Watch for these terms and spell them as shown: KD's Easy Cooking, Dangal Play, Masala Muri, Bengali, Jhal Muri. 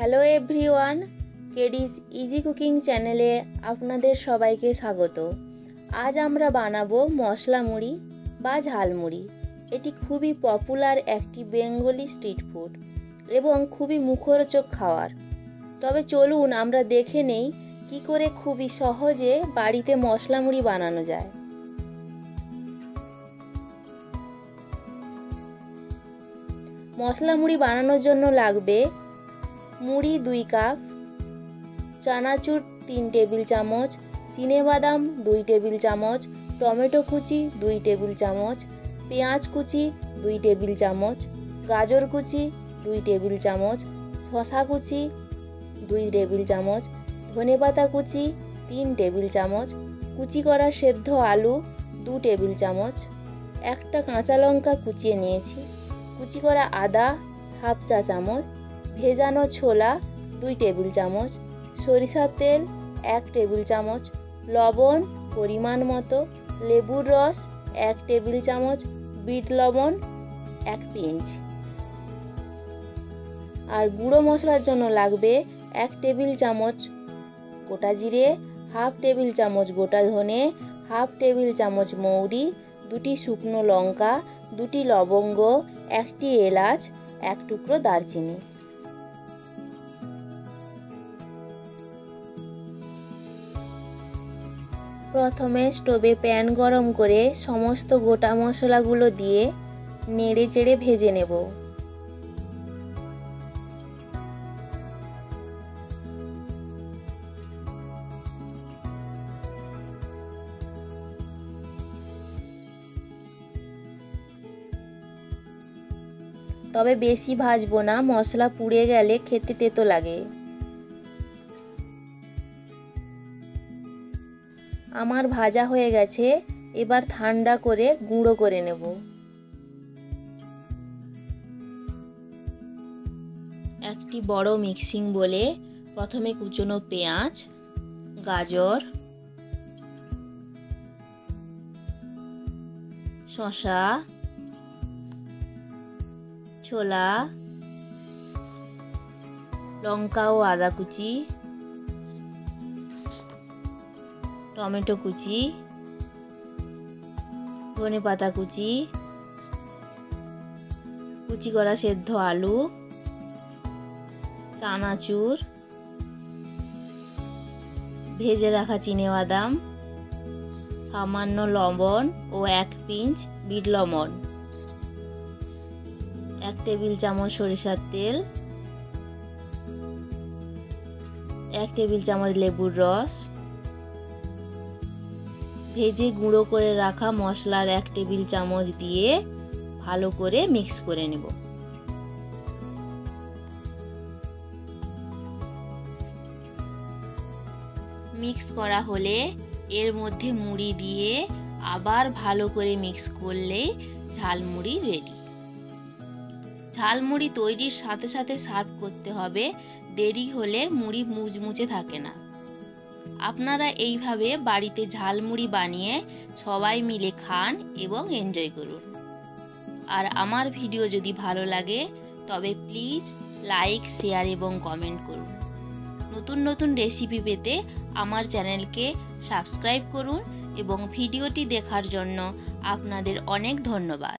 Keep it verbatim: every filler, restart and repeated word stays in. Hello everyone, KD's easy cooking चैनले आपनादेर सबाइके स्वागत। आज आमरा बानाबो मसला मुड़ी बा झाल मुड़ी। एटी खूबी पपुलार एकटी बेंगली स्ट्रीट फूड एवं खूबी मुखरोचक खावार। तबे चलुन आमरा देखे नेई कि करे खूबी सहजे बाड़ीते मसला मुड़ी बानानो जाए। मसला मुड़ी बनानोर जोन्नो लागबे मुड़ी दुई कप, चानाचूर तीन टेबिल चामच, चीने बादाम दुई टेबिल चामच, टमेटो कुचि दुई टेबिल चामच, पेंयाज कुचि दुई टेबिल चामच, गाजर कुचि दुई टेबिल चामच, शसा कुचि दुई टेबिल चामच, धने पाता कुचि तीन टेबिल चामच, कुचि करा सेদ্ধ आलू दो टेबिल चामच, एकटा काँचा लंका कुचिए निएछि, कुचि करा आदा हाफ चा चामच, भेजानो छोला दुई टेबिल चामच, सरिषार तेल एक टेबिल चामच, लवण परिमाण मतो, लेबुर रस एक टेबिल चामच, बीट लवण एक पिंच। और गुड़ो मसलार जोन्नो लागबे एक टेबिल चामच गोटा जिरे, हाफ टेबिल चामच गोटा धने, हाफ टेबिल चामच मौरी, दुटी शुकनो लंका, दुटी लवंग, एक एलाच, एक टुकरो दारचिनी। प्रथमे स्टोवे पैन गरम करे समस्त गोटा मसलागुलो दिए नेड़े चेड़े भेजे नेब। तबे बेशी भाजबो ना, मसला पुड़े गेले खेते तेतो लागे। आमार भाजा होये गेछे, एबार ठंडा करे गुड़ो करे नेब। एकटी बड़ो मिक्सिंग बोले प्रथमे कुचोनो पेंयाज, गाजर, शसा, छोला, लंका और आदा कुचि, टमेटो कुचि, धने पाता कुचि, कुचि करा सेদ্ধ आलू, चानाचूर, भेजे रखा चीने बादाम, सामान्य लवण और एक पिंच बीट लवण, एक टेबिल चामच सरिषार तेल, एक टेबिल चामच लेबुर रस, भेजे गुड़ो करे रखा मसलार एक टेबिल चामच दिए भालो करे मिक्स करे नेब। मिक्स करा होले एर मध्य मुड़ी दिए आबार भालो करे मिक्स करले झाल मुड़ी रेडी। झाल मुड़ी तैरिर साथे साथे सार्व करते हबे, देरी होले मुड़ी मुचमुचे थाके ना। आपनारा एइभावे बाड़ीते झालमुड़ी बानिए सबाई मिले खान एवं एनजय करुन। आर आमार भिडियो जदि भालो लागे तबे प्लिज लाइक, शेयर एवं कमेंट करुन। नतून नतून रेसिपि पेते आमार चैनलके सबस्क्राइब करुन एवं भिडियोटी देखार जन्य आपनादेर अनेक धन्यवाद।